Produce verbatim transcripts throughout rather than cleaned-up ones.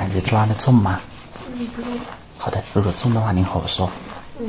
感觉抓的重吗？嗯，不重。好的，如果重的话，您和我说。嗯。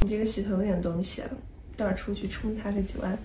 你这个洗头有点东西啊，待会儿出去充他这几万。